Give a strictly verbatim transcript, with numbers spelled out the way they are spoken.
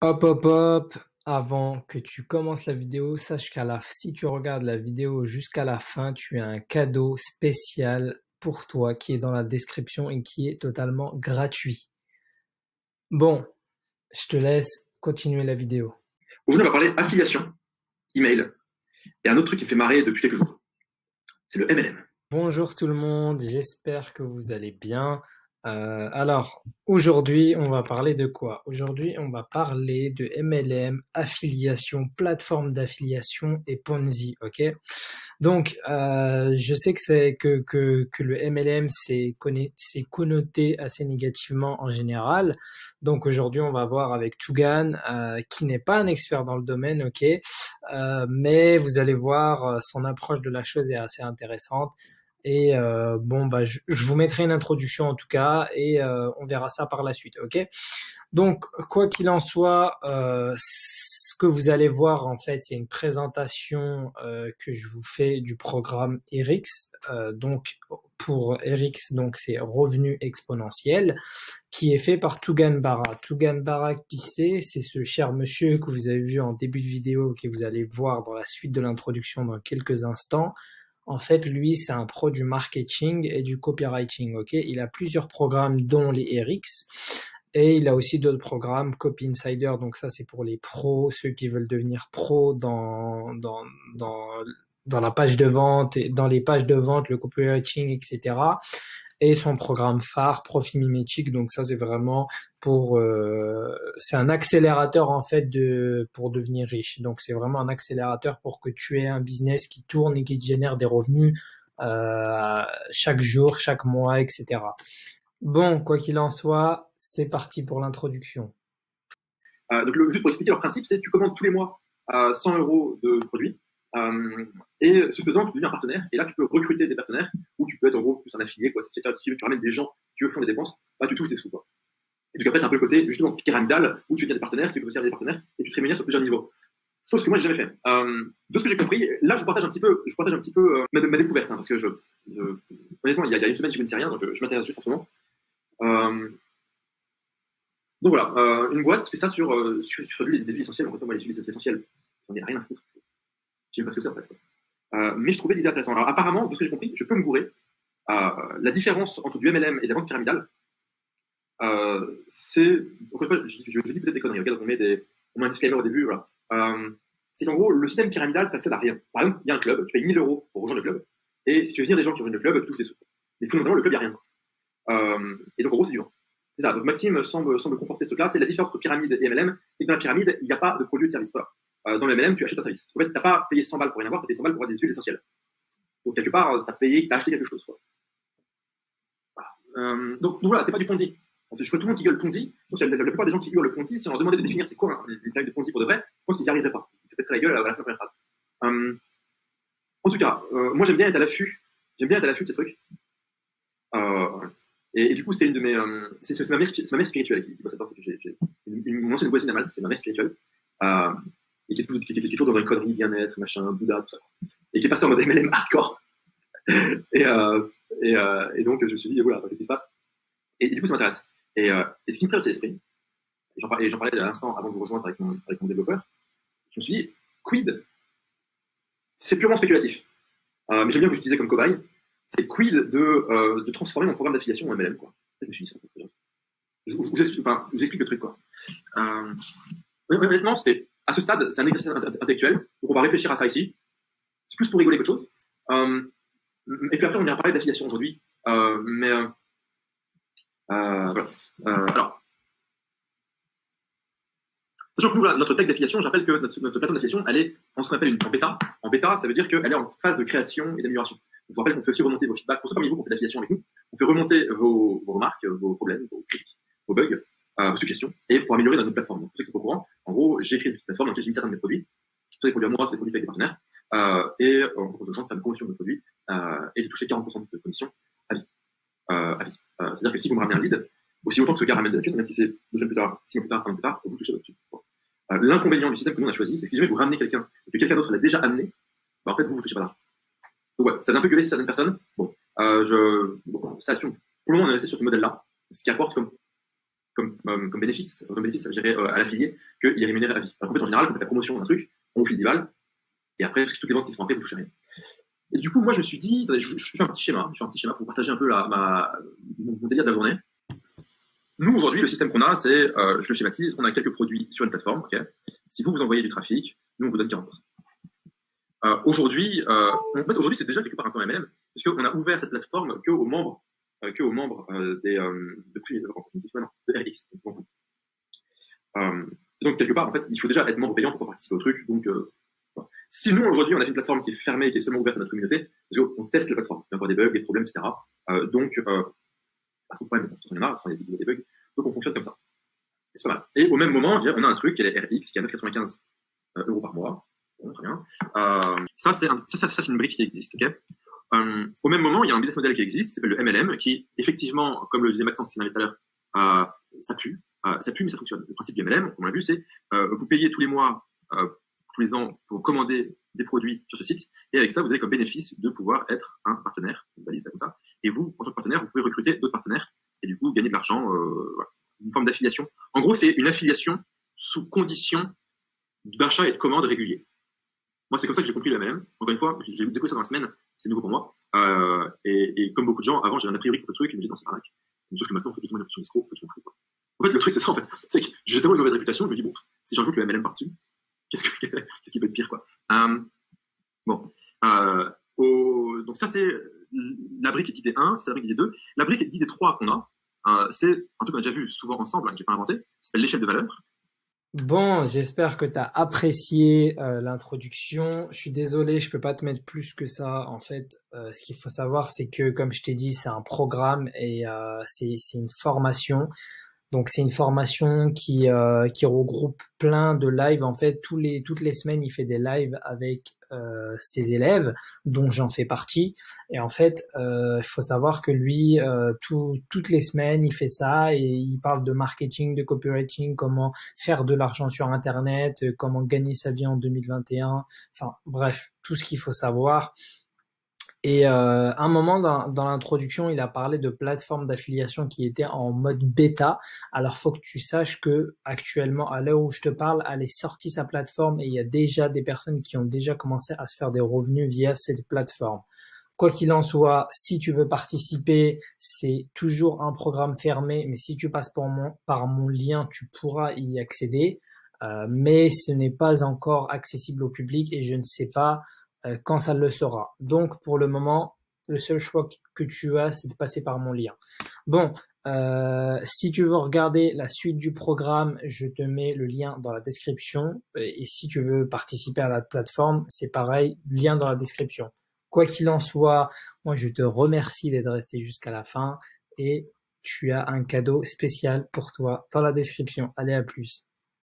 Hop, hop, hop. Avant que tu commences la vidéo, sache qu'à la si tu regardes la vidéo jusqu'à la fin, tu as un cadeau spécial pour toi qui est dans la description et qui est totalement gratuit. Bon, je te laisse continuer la vidéo. On va parler affiliation, email et un autre truc qui me fait marrer depuis quelques jours, c'est le M L M. Bonjour tout le monde, j'espère que vous allez bien. Euh, alors, aujourd'hui, on va parler de quoi? Aujourd'hui, on va parler de M L M, affiliation, plateforme d'affiliation et Ponzi, ok? Donc, euh, je sais que, c'est, que, que, que le M L M s'est connoté assez négativement en général. Donc, aujourd'hui, on va voir avec Tugan, euh, qui n'est pas un expert dans le domaine, ok? Euh, mais vous allez voir, son approche de la chose est assez intéressante. Et euh, bon, bah, je, je vous mettrai une introduction en tout cas et euh, on verra ça par la suite, ok? Donc, quoi qu'il en soit, euh, ce que vous allez voir en fait, c'est une présentation euh, que je vous fais du programme R X. Euh, donc, pour R X, donc c'est Revenu Exponentiel, qui est fait par Tugan Bara. Tugan Bara, qui c'est? C'est ce cher monsieur que vous avez vu en début de vidéo, que vous allez voir dans la suite de l'introduction dans quelques instants. En fait, lui, c'est un pro du marketing et du copywriting, ok? Il a plusieurs programmes, dont les R X, et il a aussi d'autres programmes, Copy Insider, donc ça, c'est pour les pros, ceux qui veulent devenir pros dans, dans, dans, dans la page de vente, et dans les pages de vente, le copywriting, et cetera. Et son programme phare, Profit Mimetic, donc ça, c'est vraiment pour... Euh, c'est un accélérateur, en fait, de pour devenir riche. Donc, c'est vraiment un accélérateur pour que tu aies un business qui tourne et qui génère des revenus euh, chaque jour, chaque mois, et cetera. Bon, quoi qu'il en soit, c'est parti pour l'introduction. Euh, donc, le, juste pour expliquer leur principe, c'est que tu commandes tous les mois euh, cent euros de produits. Euh, et ce faisant, tu deviens un partenaire, et là tu peux recruter des partenaires, ou tu peux être en gros plus un affilié, quoi. C'est-à-dire que tu ramènes des gens qui eux font des dépenses, bah tu touches des sous, quoi. Et donc après, t'as un peu le côté justement pyramidal où tu deviens des partenaires, tu peux servir des partenaires, et tu te rémunères sur plusieurs niveaux. Chose que moi j'ai jamais fait. Euh, de ce que j'ai compris, là je partage un petit peu, je partage un petit peu euh, ma, ma découverte, hein, parce que je, je honnêtement, il y, a, il y a une semaine je ne sais rien, donc je, je m'intéresse juste en ce moment. Euh, donc voilà, euh, une boîte qui fait ça sur euh, sur, sur des huiles essentielles. En fait, moi les huiles essentielles, j'en ai rien à foutre. Je sais pas ce que c'est en fait. Euh, mais je trouvais l'idée intéressante. Alors apparemment, de ce que j'ai compris, je peux me gourer. Euh, la différence entre du M L M et de la vente pyramidale, euh, c'est... Je, je, je dis peut-être des conneries, regarde, on met, des, on met un disclaimer au début, voilà. Euh, c'est qu'en gros, le système pyramidal t'accède à rien. Par exemple, il y a un club, tu payes mille euros pour rejoindre le club, et si tu veux venir des gens qui rejoignent le club, tu touches des sous. Mais fondamentalement, le club, il n'y a rien. Euh, et donc en gros, c'est dur. C'est ça. Donc Maxime semble, semble conforter ce cas. C'est la différence entre pyramide et M L M, et que dans la pyramide, il n'y a pas de produit ou de service. Voilà. Dans le M L M, tu achètes un service. En fait, tu n'as pas payé cent balles pour rien avoir, tu as payé cent balles pour avoir des huiles essentielles. Donc, quelque part, tu as payé, tu as acheté quelque chose, quoi. Voilà. Euh, donc, donc, voilà, c'est pas du Ponzi. Parce que je vois tout le monde qui gueule Ponzi. Donc, la, la, la plupart des gens qui hurlent le Ponzi, si on leur demandait de définir c'est quoi hein, une taille de Ponzi pour de vrai, je pense qu'ils n'y arriveraient pas. Ils se pèteraient la gueule à la fin de la première phrase. Euh, en tout cas, euh, moi, j'aime bien être à l'affût. J'aime bien être à l'affût de ces trucs. Euh, et, et du coup, c'est une de mes. Euh, c'est ma, ma mère spirituelle qui bosse là-dedans. Mon ancienne voisine à Malte, c'est ma mère spirituelle. Euh, et qui est, tout, qui, qui est toujours dans une connerie, bien-être, machin, Bouddha, tout ça. Et qui est passé en mode M L M hardcore. et, euh, et, euh, et donc, je me suis dit, voilà, qu'est-ce qui se passe? Et, et du coup, ça m'intéresse. Et, euh, et ce qui me traverse l'esprit, et j'en parlais, parlais à l'instant avant de vous rejoindre avec mon, avec mon développeur, je me suis dit, quid? C'est purement spéculatif. Euh, mais j'aime bien que j'utilisais comme cobaye, c'est quid de, euh, de transformer mon programme d'affiliation en M L M, quoi. Et je me suis dit, ça, c'est bien. Je, je, je, je, enfin, je vous explique le truc, quoi. Euh, honnêtement, c'est. À ce stade, c'est un exercice intellectuel, donc on va réfléchir à ça ici. C'est plus pour rigoler qu'autre chose. Euh, et puis après, on vient parler d'affiliation aujourd'hui. Euh, mais euh, voilà. Euh, alors, sachant que nous, là, notre tech d'affiliation, j'appelle que notre, notre plateforme d'affiliation, elle est en ce qu'on appelle une en bêta. En bêta, ça veut dire qu'elle est en phase de création et d'amélioration. Je vous rappelle qu'on fait aussi remonter vos feedbacks. Pour ceux parmi vous qui ont fait de l'affiliation avec nous, on fait remonter vos, vos remarques, vos problèmes, vos critiques, vos bugs. Euh, suggestions et pour améliorer dans notre plateforme. Donc, pour ceux qui sont au courant, en gros, j'ai créé une petite plateforme dans laquelle j'ai mis certains de mes produits, soit des produits à moi, soit des produits avec des partenaires, euh, et on propose aux gens de faire une promotion de mes produits euh, et de toucher quarante pour cent de commission à vie. Euh, à vie. Euh, C'est-à-dire que si vous me ramenez un lead, aussi autant que ce gars ramène de la thune, même si c'est deux semaines plus tard, six mois plus tard, un an plus tard, vous touchez votre thune. Bon. Euh, L'inconvénient du système que nous on a choisi, c'est que si jamais vous ramenez quelqu'un et que quelqu'un d'autre l'a déjà amené, bah, en fait, vous vous touchez pas d'argent. Donc ouais, ça a un peu gueulé sur certaines personnes. Bon, euh, je, bon, ça assume. Pour le moment, on est resté sur ce modèle-là, ce qui apporte comme comme, comme, comme bénéfice, comme bénéfice à gérer euh, à l'affilié, qu'il est rémunéré à vie. Alors qu'en fait, en général, quand on fait la promotion d'un truc, on file dix balles, et après, toutes les ventes qui sont après, vous touchez rien. Et du coup, moi, je me suis dit, attendez, je, je fais un petit schéma, je fais un petit schéma pour partager un peu la, ma, mon, mon délire de la journée. Nous, aujourd'hui, le système qu'on a, c'est, euh, je le schématise, on a quelques produits sur une plateforme, ok. Si vous, vous envoyez du trafic, nous, on vous donne quarante pour cent. Euh, aujourd'hui, euh, en fait, aujourd'hui, c'est déjà quelque part un peu M L M, parce qu'on a ouvert cette plateforme qu'aux membres, euh, qu'aux membres euh, des, euh, de, de, de R X, donc, vous. Euh, donc, quelque part, en fait, il faut déjà être membre payant pour participer au truc, donc, euh, si nous, aujourd'hui, on a une plateforme qui est fermée, qui est seulement ouverte à notre communauté, parce qu'on teste la plateforme. Il y a encore des bugs, des problèmes, et cetera. Euh, donc, euh, pas de problème, on en a, on a des bugs. Donc, on fonctionne comme ça. C'est pas mal. Et au même moment, on a un truc qui est la R X, qui est à neuf virgule quatre-vingt-quinze euros par mois. Bon, très bien. Euh, ça, c'est un, ça, ça, ça, c'est une brique qui existe, ok? Euh, au même moment, il y a un business model qui existe, qui s'appelle le M L M, qui, effectivement, comme le disait Maxence qui s'en allait tout à l'heure, euh, ça pue. Euh, ça pue, mais ça fonctionne. Le principe du M L M, on l'a vu, c'est, euh, vous payez tous les mois, euh, les ans pour commander des produits sur ce site, et avec ça vous avez comme bénéfice de pouvoir être un partenaire, une balise là comme ça, et vous en tant que partenaire vous pouvez recruter d'autres partenaires et du coup gagner de l'argent, euh, voilà. Une forme d'affiliation. En gros c'est une affiliation sous condition d'achat et de commande régulier. Moi c'est comme ça que j'ai compris le M L M. Encore une fois, j'ai découvert ça dans la semaine, c'est nouveau pour moi, euh, et, et comme beaucoup de gens avant j'avais un a priori pour le truc et je me disais non c'est arnaque, sauf que maintenant on fait tout le monde une escroc, je m'en fous quoi. En fait le truc c'est ça en fait, c'est que j'ai tellement une mauvaise réputation, je me dis bon si j'ajoute le M L M par-dessus, Qu'est-ce, que, qu'est-ce qui peut être pire, quoi. Euh, bon. Euh, au, donc, ça, c'est la brique d'idée un, c'est la brique d'idée deux. La brique d'idée trois qu'on a, euh, c'est un truc qu'on a déjà vu souvent ensemble, hein, que je n'ai pas inventé, ça s'appelle l'échelle de valeur. Bon, j'espère que tu as apprécié euh, l'introduction. Je suis désolé, je peux pas te mettre plus que ça. En fait, euh, ce qu'il faut savoir, c'est que, comme je t'ai dit, c'est un programme et euh, c'est, c'est une formation. Donc c'est une formation qui euh, qui regroupe plein de lives. En fait, tous les toutes les semaines, il fait des lives avec euh, ses élèves, dont j'en fais partie. Et en fait, il euh, faut savoir que lui, euh, tout, toutes les semaines, il fait ça et il parle de marketing, de copywriting, comment faire de l'argent sur Internet, comment gagner sa vie en deux mille vingt et un. Enfin bref, tout ce qu'il faut savoir. Et euh, à un moment dans, dans l'introduction, il a parlé de plateformes d'affiliation qui étaient en mode bêta. Alors faut que tu saches que actuellement, à l'heure où je te parle, elle est sortie sa plateforme et il y a déjà des personnes qui ont déjà commencé à se faire des revenus via cette plateforme. Quoi qu'il en soit, si tu veux participer, c'est toujours un programme fermé, mais si tu passes par mon, par mon lien, tu pourras y accéder. Euh, mais ce n'est pas encore accessible au public et je ne sais pas quand ça le sera. Donc, pour le moment, le seul choix que tu as, c'est de passer par mon lien. Bon, euh, si tu veux regarder la suite du programme, je te mets le lien dans la description. Et si tu veux participer à la plateforme, c'est pareil, lien dans la description. Quoi qu'il en soit, moi, je te remercie d'être resté jusqu'à la fin et tu as un cadeau spécial pour toi dans la description. Allez, à plus.